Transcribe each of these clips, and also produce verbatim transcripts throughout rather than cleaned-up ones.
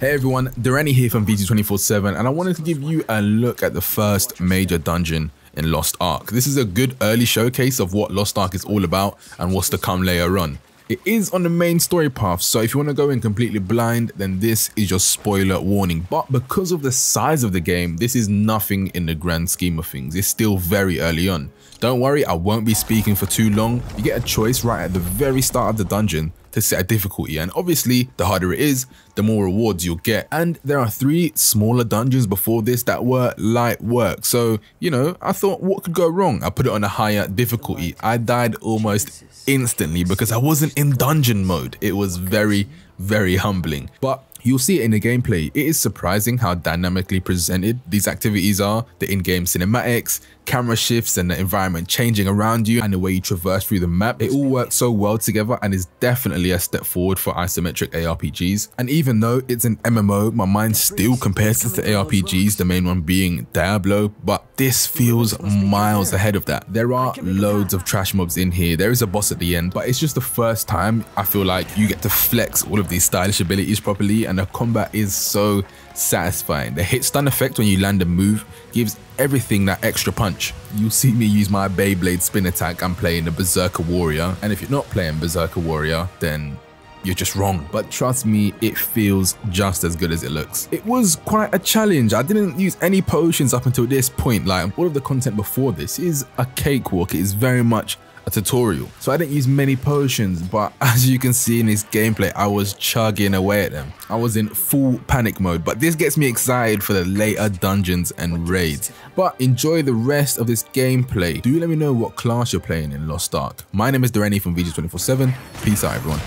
Hey everyone, Dorani here from V G two four seven, and I wanted to give you a look at the first major dungeon in Lost Ark. This is a good early showcase of what Lost Ark is all about and what's to come later on. It is on the main story path, so if you want to go in completely blind, then this is your spoiler warning. But because of the size of the game, this is nothing in the grand scheme of things. It's still very early on. Don't worry, I won't be speaking for too long. You get a choice right at the very start of the dungeon to set a difficulty, and obviously the harder it is, the more rewards you'll get. And there are three smaller dungeons before this that were light work, so you know, I thought, what could go wrong? I put it on a higher difficulty. I died almost instantly because I wasn't in dungeon mode. It was very, very humbling, but you'll see it in the gameplay. It is surprising how dynamically presented these activities are. The in-game cinematics, camera shifts, and the environment changing around you, and the way you traverse through the map, it all works so well together and is definitely a step forward for isometric A R P Gs. And even though it's an M M O, my mind still compares it to A R P Gs, the main one being Diablo, but this feels miles ahead of that. There are loads of trash mobs in here. There is a boss at the end, but it's just the first time I feel like you get to flex all of these stylish abilities properly, and the combat is so satisfying. The hit stun effect when you land a move gives everything that extra punch. You'll see me use my Beyblade spin attack. I'm playing the Berserker Warrior, and if you're not playing Berserker Warrior, then you're just wrong. But trust me, it feels just as good as it looks. It was quite a challenge. I didn't use any potions up until this point. Like, all of the content before this is a cakewalk. It is very much a tutorial. So I didn't use many potions, but as you can see in this gameplay, I was chugging away at them. I was in full panic mode, but this gets me excited for the later dungeons and raids. But enjoy the rest of this gameplay. Do let me know what class you're playing in Lost Ark. My name is Dorani from V G two four seven. Peace out, everyone.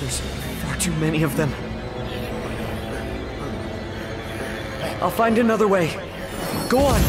There's far too many of them. I'll find another way. Go on!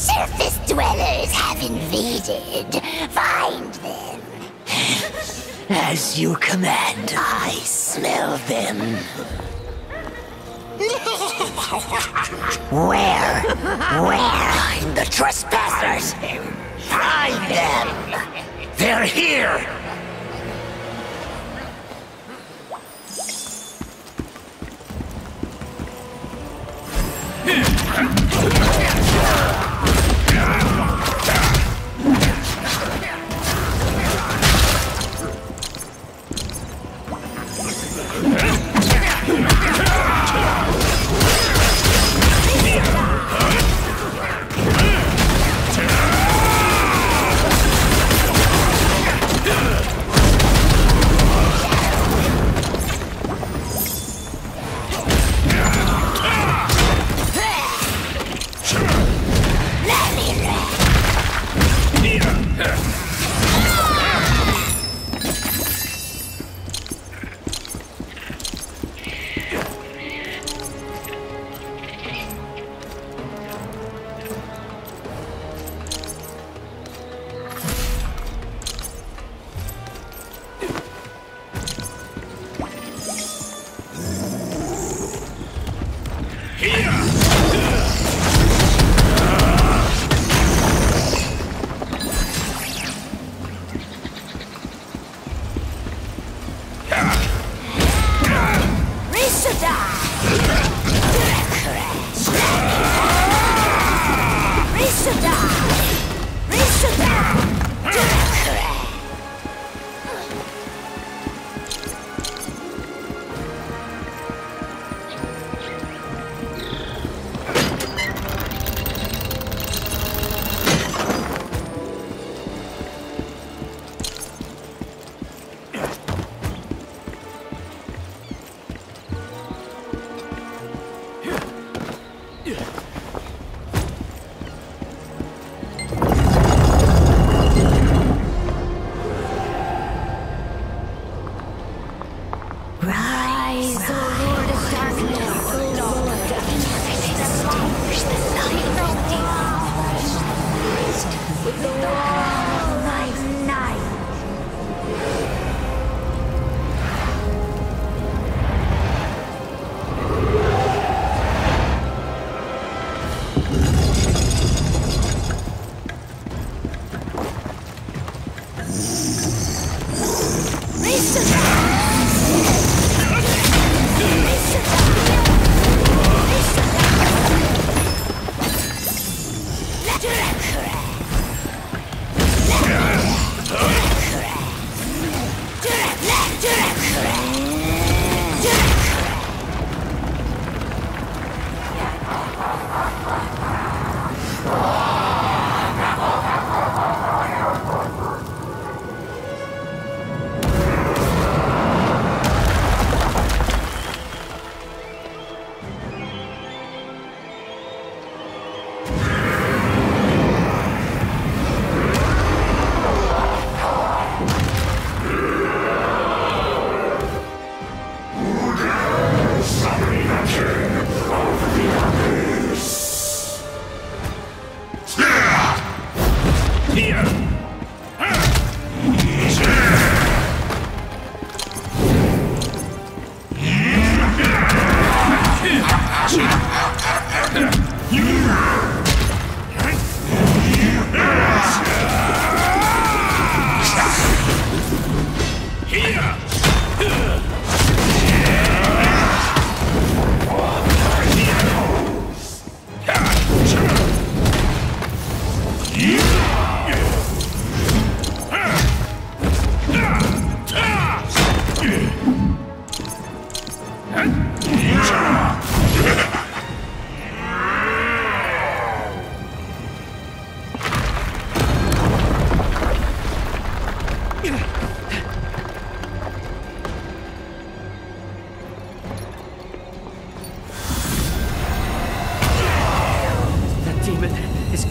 Surface dwellers have invaded. Find them. As you command, I smell them. Where? Where? Find the trespassers. Find them. They're here.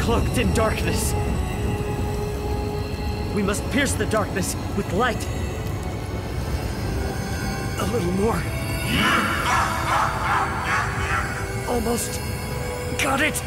cloaked in darkness. We must pierce the darkness with light. A little more. Almost got it.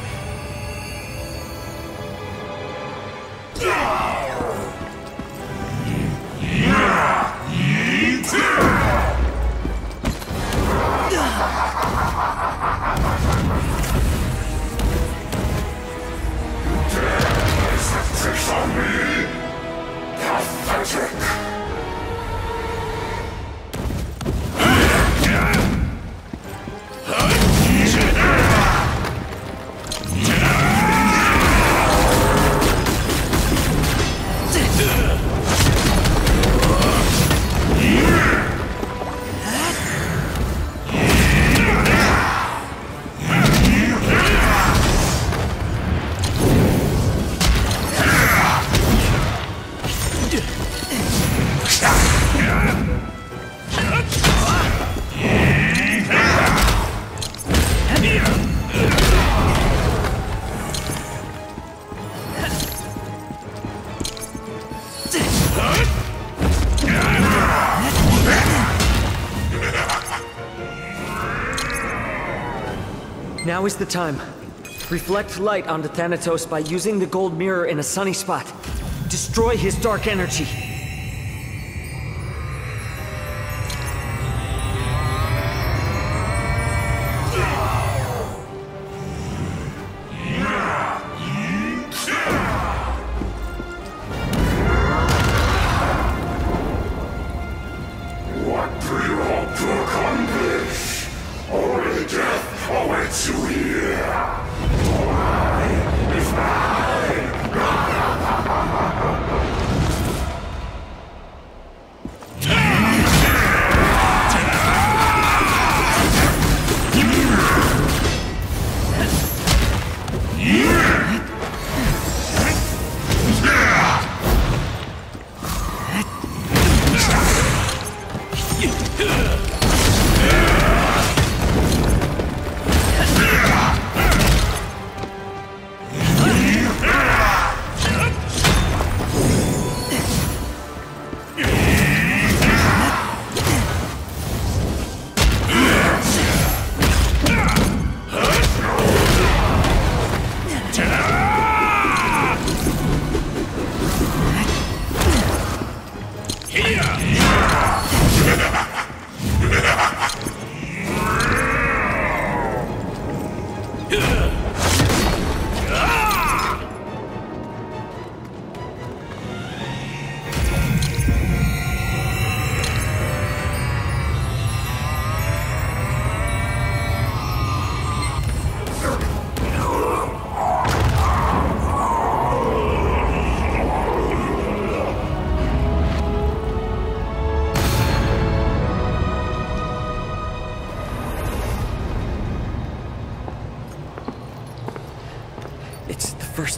Now is the time. Reflect light onto Thanatos by using the gold mirror in a sunny spot. Destroy his dark energy.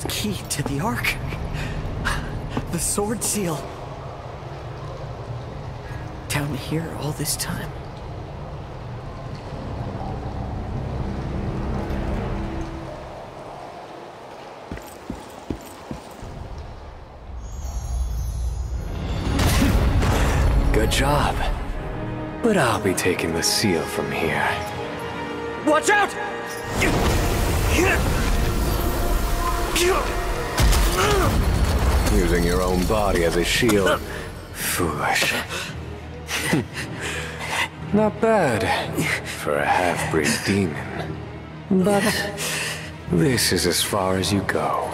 Key to the Ark. The sword seal. Down here all this time. Good job. But I'll be taking the seal from here. Watch out! Using your own body as a shield. Foolish. Not bad for a half-breed demon. But this is as far as you go.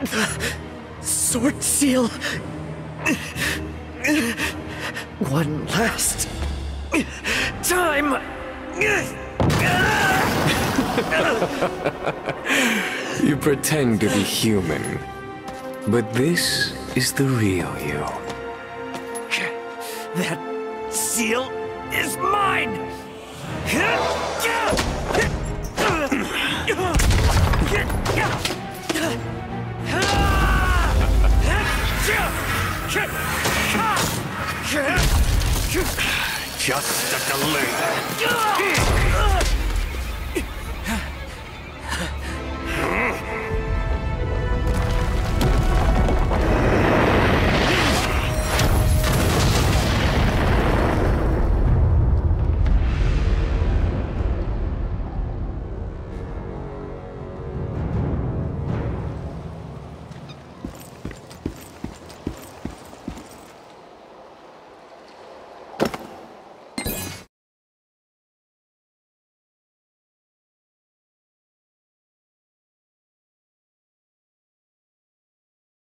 The sword seal. One last time. You pretend to be human, but this is the real you. That seal is mine! Just a delay.